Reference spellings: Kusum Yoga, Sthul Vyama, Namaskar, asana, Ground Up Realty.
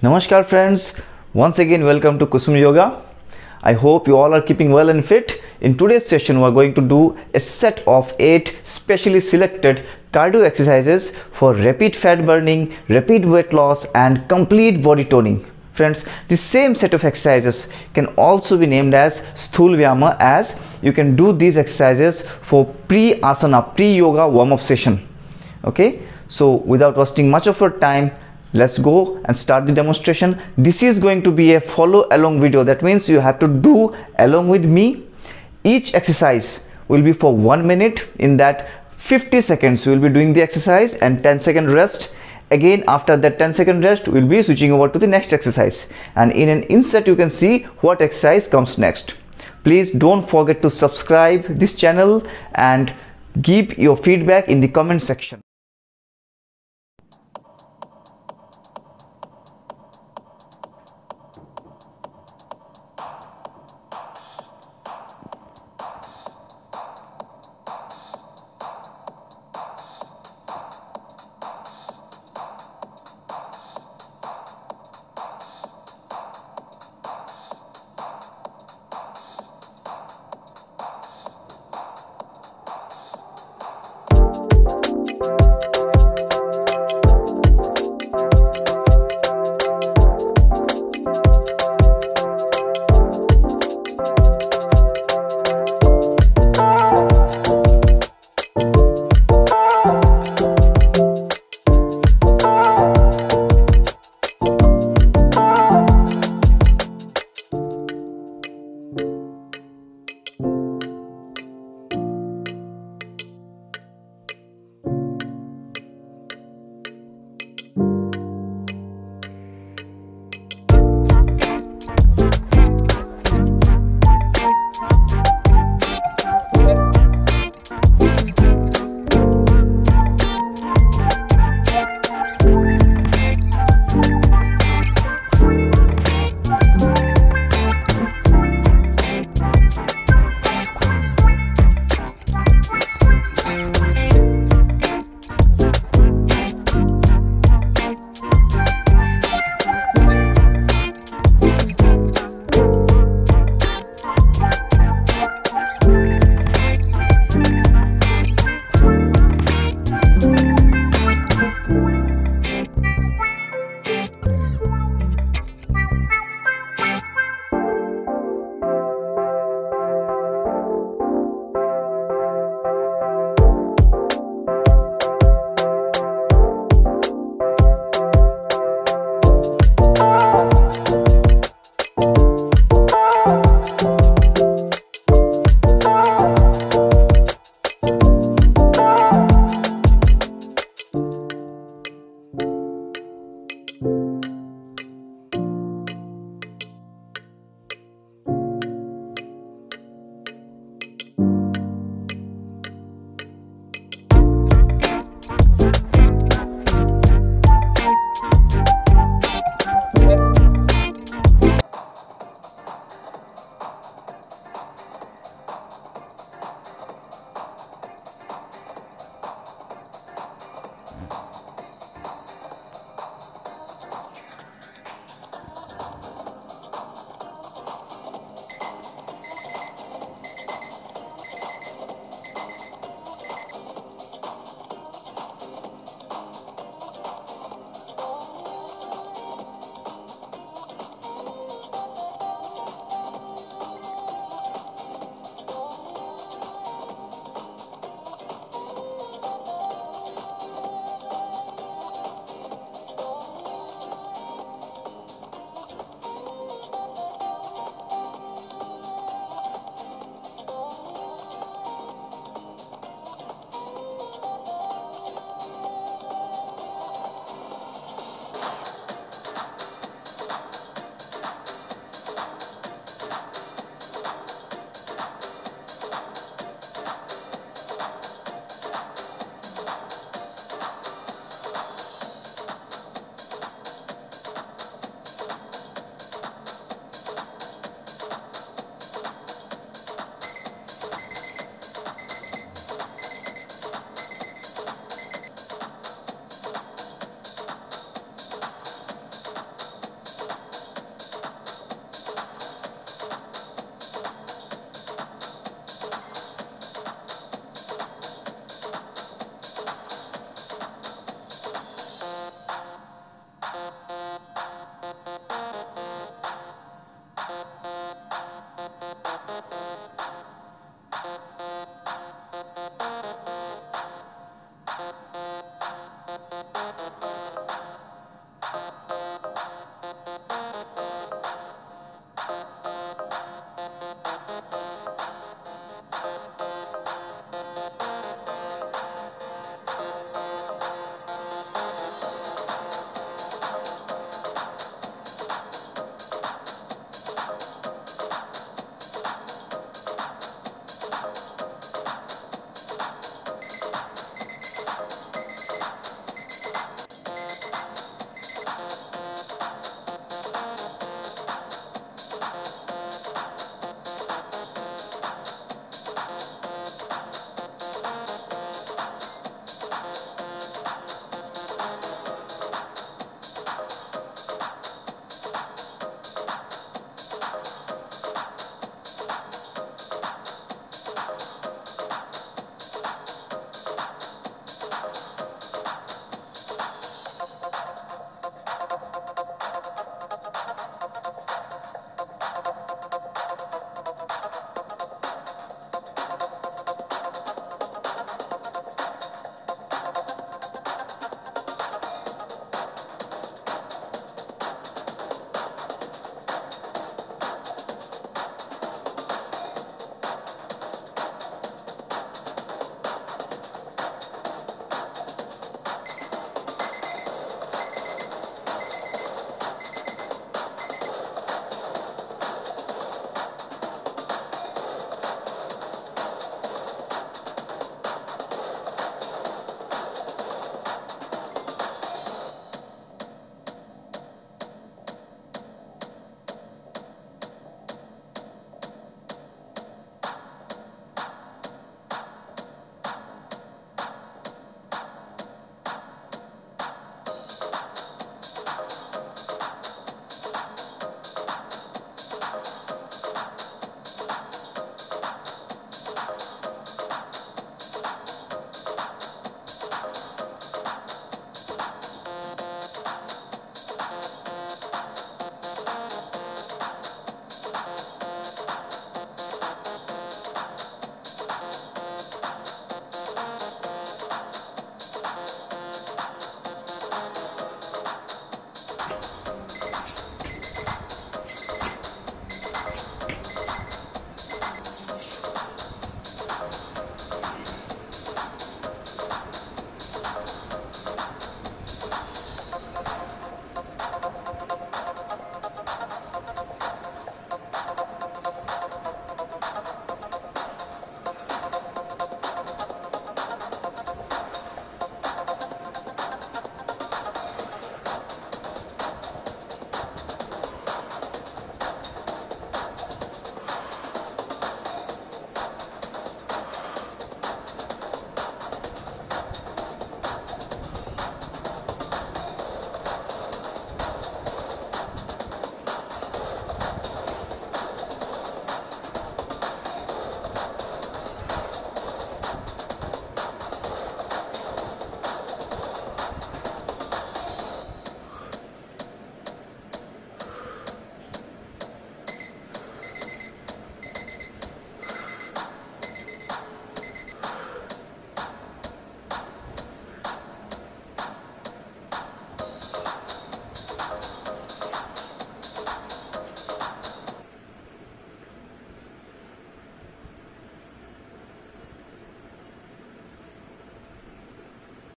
Namaskar friends, once again welcome to Kusum Yoga. I hope you all are keeping well and fit. In today's session we are going to do a set of 8 specially selected cardio exercises for rapid fat burning, rapid weight loss and complete body toning. Friends, this same set of exercises can also be named as Sthul Vyama, as you can do these exercises for pre-asana, pre-yoga warm-up session. Okay, so without wasting much of your time, let's go and start the demonstration. This is going to be a follow along video. That means you have to do along with me. Each exercise will be for 1 minute. In that, 50 seconds we will be doing the exercise and 10-second rest. Again, after that 10-second rest, we will be switching over to the next exercise. And in an insert, you can see what exercise comes next. Please don't forget to subscribe this channel and give your feedback in the comment section.